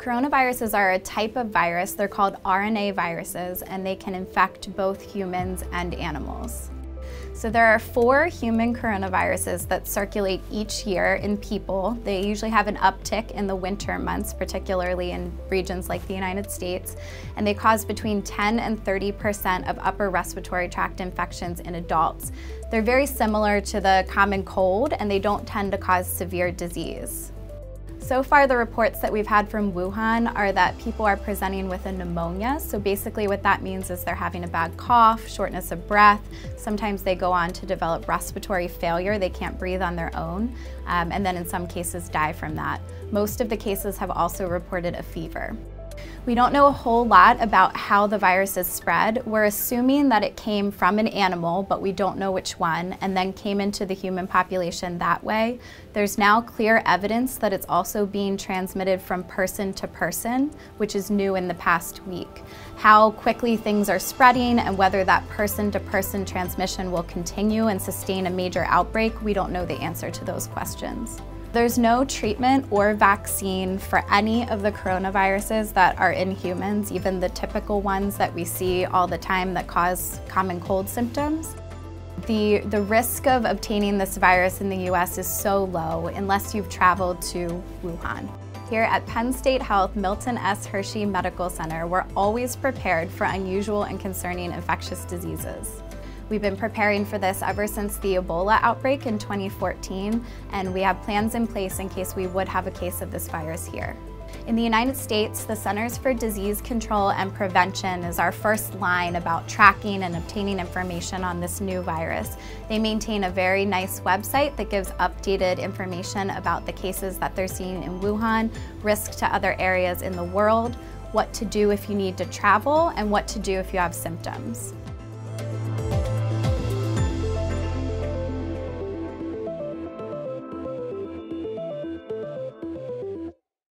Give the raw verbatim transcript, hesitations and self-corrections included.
Coronaviruses are a type of virus. They're called R N A viruses, and they can infect both humans and animals. So there are four human coronaviruses that circulate each year in people. They usually have an uptick in the winter months, particularly in regions like the United States, and they cause between ten and thirty percent of upper respiratory tract infections in adults. They're very similar to the common cold, and they don't tend to cause severe disease. So far, the reports that we've had from Wuhan are that people are presenting with a pneumonia. So basically what that means is they're having a bad cough, shortness of breath. Sometimes they go on to develop respiratory failure. They can't breathe on their own, um, and then in some cases die from that. Most of the cases have also reported a fever. We don't know a whole lot about how the virus is spread. We're assuming that it came from an animal, but we don't know which one, and then came into the human population that way. There's now clear evidence that it's also being transmitted from person to person, which is new in the past week. How quickly things are spreading and whether that person-to-person transmission will continue and sustain a major outbreak, we don't know the answer to those questions. There's no treatment or vaccine for any of the coronaviruses that are in humans, even the typical ones that we see all the time that cause common cold symptoms. The, the risk of obtaining this virus in the U S is so low unless you've traveled to Wuhan. Here at Penn State Health Milton S. Hershey Medical Center, we're always prepared for unusual and concerning infectious diseases. We've been preparing for this ever since the Ebola outbreak in twenty fourteen, and we have plans in place in case we would have a case of this virus here. In the United States, the Centers for Disease Control and Prevention is our first line about tracking and obtaining information on this new virus. They maintain a very nice website that gives updated information about the cases that they're seeing in Wuhan, risk to other areas in the world, what to do if you need to travel, and what to do if you have symptoms.